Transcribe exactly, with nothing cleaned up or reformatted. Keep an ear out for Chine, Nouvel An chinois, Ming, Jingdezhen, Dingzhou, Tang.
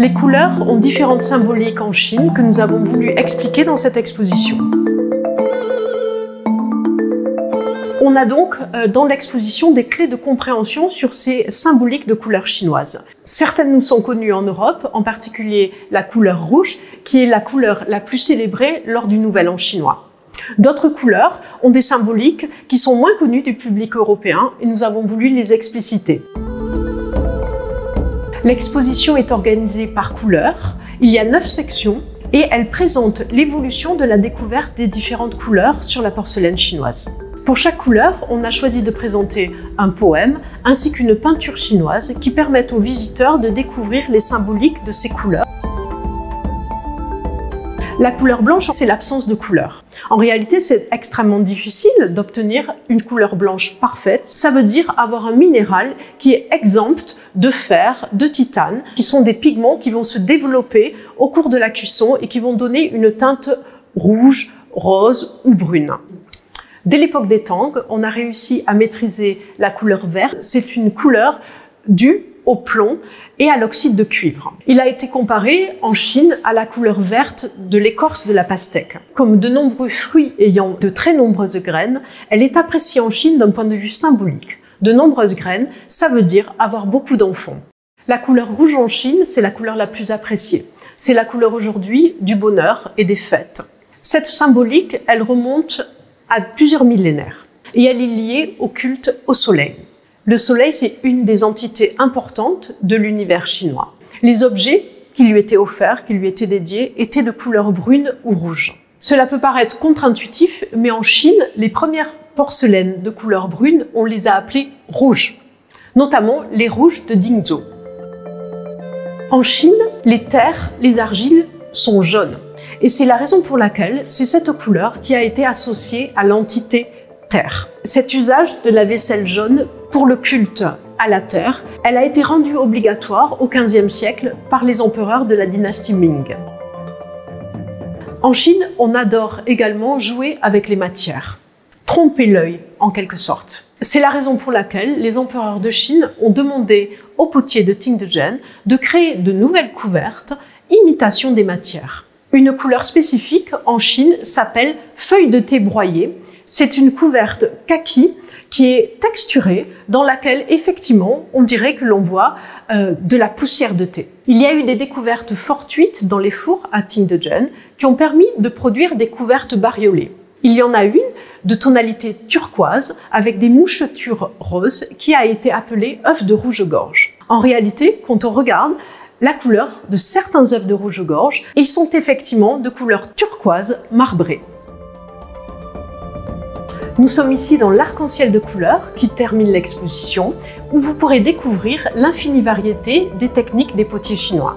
Les couleurs ont différentes symboliques en Chine que nous avons voulu expliquer dans cette exposition. On a donc dans l'exposition des clés de compréhension sur ces symboliques de couleurs chinoises. Certaines nous sont connues en Europe, en particulier la couleur rouge, qui est la couleur la plus célébrée lors du Nouvel An chinois. D'autres couleurs ont des symboliques qui sont moins connues du public européen et nous avons voulu les expliciter. L'exposition est organisée par couleur. Il y a neuf sections et elle présente l'évolution de la découverte des différentes couleurs sur la porcelaine chinoise. Pour chaque couleur, on a choisi de présenter un poème ainsi qu'une peinture chinoise qui permettent aux visiteurs de découvrir les symboliques de ces couleurs. La couleur blanche, c'est l'absence de couleur. En réalité, c'est extrêmement difficile d'obtenir une couleur blanche parfaite. Ça veut dire avoir un minéral qui est exempt de fer, de titane, qui sont des pigments qui vont se développer au cours de la cuisson et qui vont donner une teinte rouge, rose ou brune. Dès l'époque des Tang, on a réussi à maîtriser la couleur verte. C'est une couleur due au plomb et à l'oxyde de cuivre. Il a été comparé en Chine à la couleur verte de l'écorce de la pastèque. Comme de nombreux fruits ayant de très nombreuses graines, elle est appréciée en Chine d'un point de vue symbolique. De nombreuses graines, ça veut dire avoir beaucoup d'enfants. La couleur rouge en Chine, c'est la couleur la plus appréciée. C'est la couleur aujourd'hui du bonheur et des fêtes. Cette symbolique, elle remonte à plusieurs millénaires et elle est liée au culte au soleil. Le soleil, c'est une des entités importantes de l'univers chinois. Les objets qui lui étaient offerts, qui lui étaient dédiés, étaient de couleur brune ou rouge. Cela peut paraître contre-intuitif, mais en Chine, les premières porcelaines de couleur brune, on les a appelées rouges, notamment les rouges de Dingzhou. En Chine, les terres, les argiles sont jaunes. Et c'est la raison pour laquelle c'est cette couleur qui a été associée à l'entité terre. Cet usage de la vaisselle jaune pour le culte à la terre, elle a été rendue obligatoire au quinzième siècle par les empereurs de la dynastie Ming. En Chine, on adore également jouer avec les matières, tromper l'œil en quelque sorte. C'est la raison pour laquelle les empereurs de Chine ont demandé aux potiers de Jingdezhen de créer de nouvelles couvertes, imitation des matières. Une couleur spécifique en Chine s'appelle feuille de thé broyée. C'est une couverte kaki qui est texturée dans laquelle effectivement on dirait que l'on voit euh, de la poussière de thé. Il y a eu des découvertes fortuites dans les fours à Jingdezhen qui ont permis de produire des couvertes bariolées. Il y en a une de tonalité turquoise avec des mouchetures roses qui a été appelée œuf de rouge-gorge. En réalité, quand on regarde la couleur de certains œufs de rouge-gorge, ils sont effectivement de couleur turquoise marbrée. Nous sommes ici dans l'arc-en-ciel de couleurs qui termine l'exposition, où vous pourrez découvrir l'infinie variété des techniques des potiers chinois.